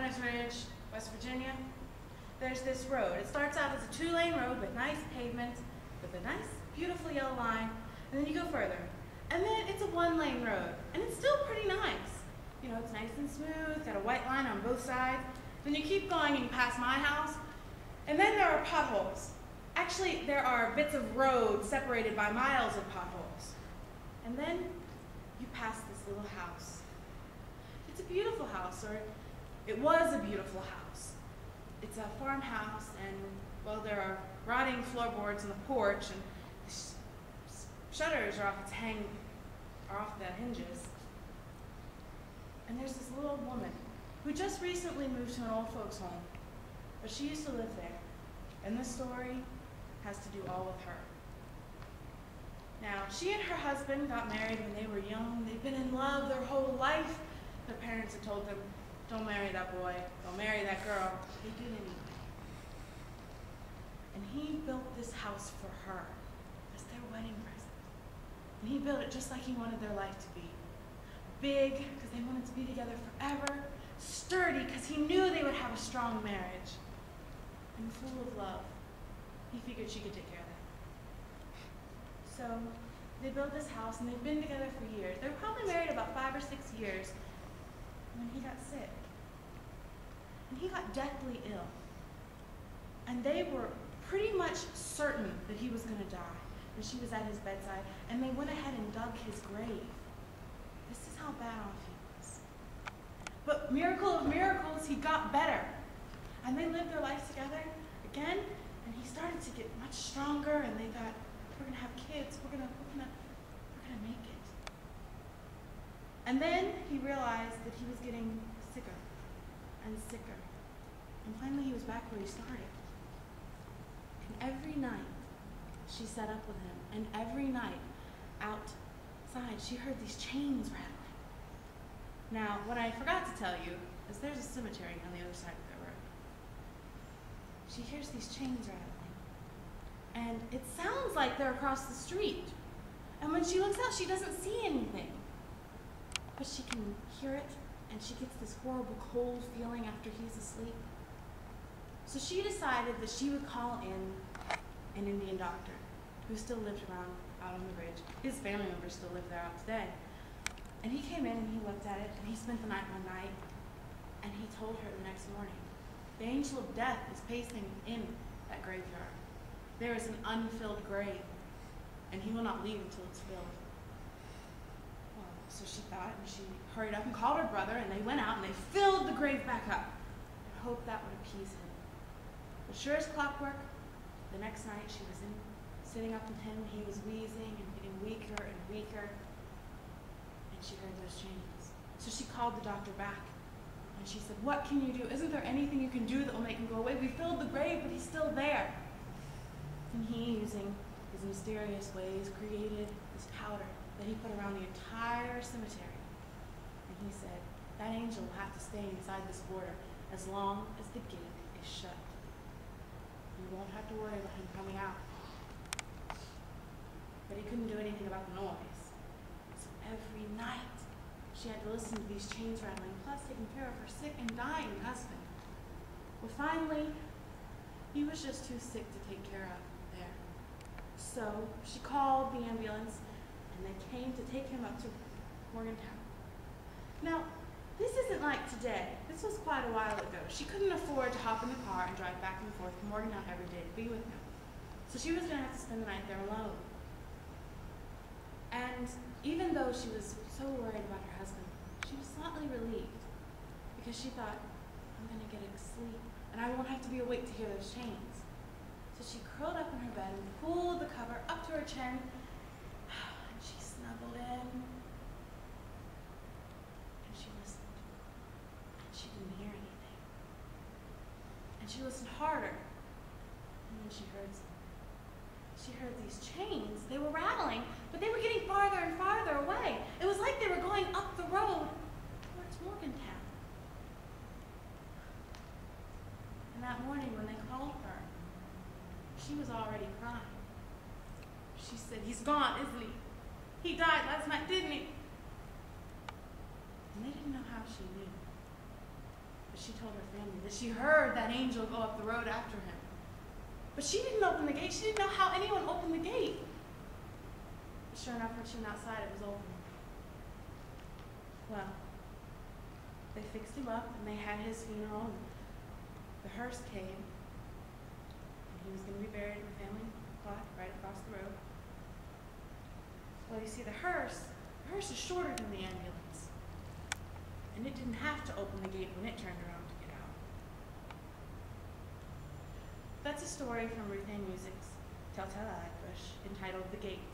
Bunners Ridge, West Virginia, there's this road. It starts out as a two-lane road with nice pavement, with a nice, beautiful yellow line, and then you go further. And then it's a one-lane road, and it's still pretty nice. You know, it's nice and smooth, it's got a white line on both sides. Then you keep going and you pass my house, and then there are potholes. Actually, there are bits of road separated by miles of potholes. And then you pass this little house. It's a beautiful house, or it was a beautiful house. It's a farmhouse, and, well, there are rotting floorboards in the porch, and the shutters are off its hinges. And there's this little old woman who just recently moved to an old folks' home, but she used to live there. And this story has to do all with her. Now, she and her husband got married when they were young. They've been in love their whole life. Their parents had told them, don't marry that boy, don't marry that girl. They did anyway. And he built this house for her as their wedding present. And he built it just like he wanted their life to be. Big, because they wanted to be together forever. Sturdy, because he knew they would have a strong marriage. And full of love. He figured she could take care of that. So they built this house, and they've been together for years. They were probably married about 5 or 6 years when he got sick. And he got deathly ill. And they were pretty much certain that he was going to die. And she was at his bedside, and they went ahead and dug his grave. This is how bad off he was. But miracle of miracles, he got better. And they lived their life together again, and he started to get much stronger, and they thought, we're going to have kids, we're going to make it. And then he realized that he was getting sicker and sicker, and finally he was back where he started. And every night she sat up with him, and every night outside she heard these chains rattling. Now, what I forgot to tell you is there's a cemetery on the other side of the road. She hears these chains rattling, and it sounds like they're across the street. And when she looks out, she doesn't see anything. But she can hear it, and she gets this horrible cold feeling after he's asleep. So she decided that she would call in an Indian doctor who still lived around out on the ridge. His family members still live there out today. And he came in, and he looked at it, and he spent the night one night, and he told her the next morning. The angel of death was pacing in that graveyard. There is an unfilled grave, and he will not leave until it's filled. Well, so she thought, and she hurried up and called her brother, and they went out, and they filled the grave back up and hoped that would appease him. But sure as clockwork, the next night she was sitting up with him. He was wheezing and getting weaker and weaker, and she heard those chains. So she called the doctor back. And she said, what can you do? Isn't there anything you can do that will make him go away? We filled the grave, but he's still there. And he, using his mysterious ways, created this powder that he put around the entire cemetery. And he said, that angel will have to stay inside this border as long as the gate is shut. You won't have to worry about him coming out. But he couldn't do anything about the noise. So every night, she had to listen to these chains rattling, plus taking care of her sick and dying husband. Well, finally, he was just too sick to take care of there. So she called the ambulance, and they came to take him up to Morgantown. Now, this isn't like today. This was quite a while ago. She couldn't afford to hop in the car and drive back and forth to Morgantown every day to be with him. So she was going to have to spend the night there alone. And even though she was so worried about her husband, she was slightly relieved because she thought, I'm going to get a sleep, and I won't have to be awake to hear those chains. So she curled up in her bed and pulled the cover up to her chin, and she snuggled in, and she listened, and she didn't hear anything. And she listened harder, and then she heard something. She heard these chains. They were rattling, but they were getting farther and farther away. It was like they were going up the road towards Morgantown. And that morning when they called her, she was already crying. She said, he's gone, isn't he? He died last night, didn't he? And they didn't know how she knew. But she told her family that she heard that angel go up the road after him. But she didn't open the gate. She didn't know how anyone opened the gate. But sure enough, when she went outside, it was open. Well, they fixed him up, and they had his funeral, and the hearse came, and he was going to be buried in the family plot right across the road. Well, you see, the hearse is shorter than the ambulance, and it didn't have to open the gate when it turned around to get out. That's a story from Ruth Ann Musick's Telltale Bush entitled The Gate.